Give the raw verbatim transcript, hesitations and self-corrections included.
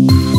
You